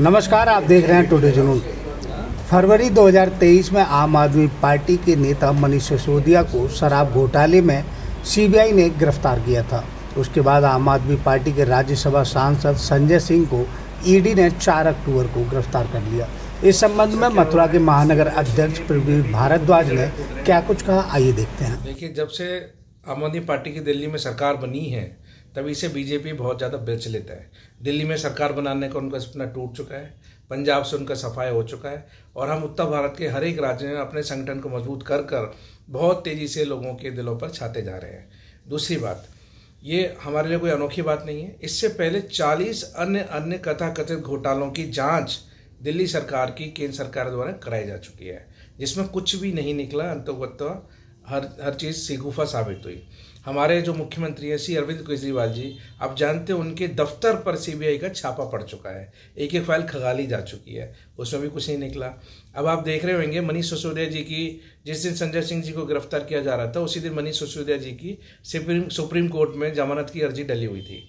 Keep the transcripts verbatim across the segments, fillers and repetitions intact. नमस्कार, आप देख रहे हैं टुडे जुनून। फरवरी दो हज़ार तेईस में आम आदमी पार्टी के नेता मनीष सिसोदिया को शराब घोटाले में सीबीआई ने गिरफ्तार किया था। उसके बाद आम आदमी पार्टी के राज्यसभा सांसद संजय सिंह को ईडी ने चार अक्टूबर को गिरफ्तार कर लिया। इस संबंध में मथुरा के महानगर अध्यक्ष प्रवीण भारद्वाज ने क्या कुछ कहा, आइए देखते हैं। देखिए, जब से आम आदमी पार्टी की दिल्ली में सरकार बनी है तभी से बीजेपी बहुत ज़्यादा बेच लेता है। दिल्ली में सरकार बनाने का उनका सपना टूट चुका है, पंजाब से उनका सफाया हो चुका है और हम उत्तर भारत के हर एक राज्य में अपने संगठन को मजबूत कर कर बहुत तेज़ी से लोगों के दिलों पर छाते जा रहे हैं। दूसरी बात, ये हमारे लिए कोई अनोखी बात नहीं है। इससे पहले चालीस अन्य अन्य कथाकथित घोटालों की जाँच दिल्ली सरकार की केंद्र सरकार द्वारा कराई जा चुकी है, जिसमें कुछ भी नहीं निकला। अंततः हर हर चीज़ सीगुफा साबित हुई। हमारे जो मुख्यमंत्री हैं श्री अरविंद केजरीवाल जी, आप जानते हैं उनके दफ्तर पर सीबीआई का छापा पड़ चुका है, एक एक फाइल खंगाली जा चुकी है, उसमें भी कुछ नहीं निकला। अब आप देख रहे होंगे मनीष सिसोदिया जी की, जिस दिन संजय सिंह जी को गिरफ्तार किया जा रहा था उसी दिन मनीष सिसोदिया जी की सुप्रीम सुप्रीम कोर्ट में जमानत की अर्जी डली हुई थी।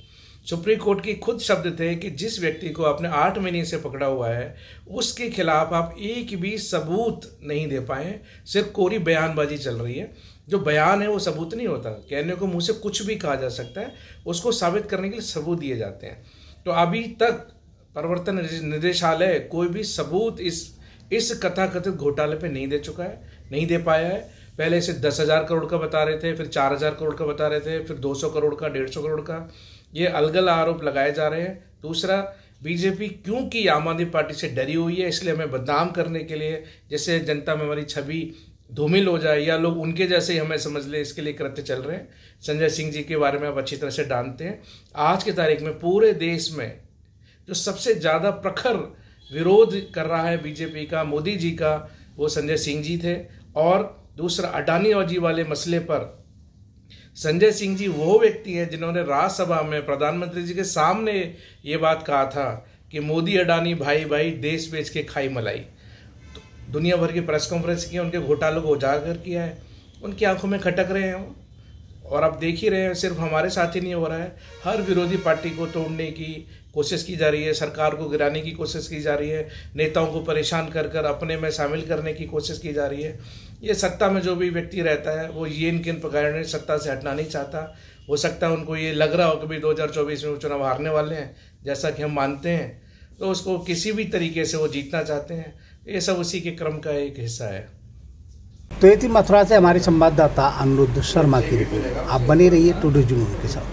सुप्रीम कोर्ट की खुद शब्द थे कि जिस व्यक्ति को आपने आठ महीने से पकड़ा हुआ है उसके खिलाफ आप एक भी सबूत नहीं दे पाए, सिर्फ कोरी बयानबाजी चल रही है। जो बयान है वो सबूत नहीं होता, कहने को मुंह से कुछ भी कहा जा सकता है, उसको साबित करने के लिए सबूत दिए जाते हैं। तो अभी तक प्रवर्तन निदेशालय कोई भी सबूत इस इस कथाकथित घोटाले पे नहीं दे चुका है, नहीं दे पाया है। पहले इसे दस हज़ार करोड़ का बता रहे थे, फिर चार हज़ार करोड़ का बता रहे थे, फिर दो सौ करोड़ का, डेढ़ सौ करोड़ का, ये अलग-अलग आरोप लगाए जा रहे हैं। दूसरा, बीजेपी क्योंकि आम आदमी पार्टी से डरी हुई है, इसलिए हमें बदनाम करने के लिए, जैसे जनता में हमारी छवि धूमिल हो जाए या लोग उनके जैसे ही हमें समझ ले, इसके लिए कृत्य चल रहे हैं। संजय सिंह जी के बारे में आप अच्छी तरह से जानते हैं। आज की तारीख में पूरे देश में जो सबसे ज़्यादा प्रखर विरोध कर रहा है बीजेपी का, मोदी जी का, वो संजय सिंह जी थे। और दूसरा, अडानी और जी वाले मसले पर संजय सिंह जी वो व्यक्ति हैं जिन्होंने राज्यसभा में प्रधानमंत्री जी के सामने ये बात कहा था कि मोदी अडानी भाई भाई, देश बेच के खाई मलाई। तो दुनिया भर की प्रेस कॉन्फ्रेंस की, उनके घोटालों को उजागर किया है, उनकी आंखों में खटक रहे हैं। और आप देख ही रहे हैं, सिर्फ हमारे साथ ही नहीं हो रहा है, हर विरोधी पार्टी को तोड़ने की कोशिश की जा रही है, सरकार को गिराने की कोशिश की जा रही है, नेताओं को परेशान कर कर अपने में शामिल करने की कोशिश की जा रही है। ये सत्ता में जो भी व्यक्ति रहता है वो ये इन किन प्रकार सत्ता से हटना नहीं चाहता। हो सकता है उनको ये लग रहा हो कि भाई दो हज़ार चौबीस में चुनाव हारने वाले हैं, जैसा कि हम मानते हैं, तो उसको किसी भी तरीके से वो जीतना चाहते हैं। ये सब उसी के क्रम का एक हिस्सा है। तो ये थी मथुरा से हमारे संवाददाता अनुरुद्ध शर्मा की रिपोर्ट। आप बने रहिए टुडे जुनून के साथ।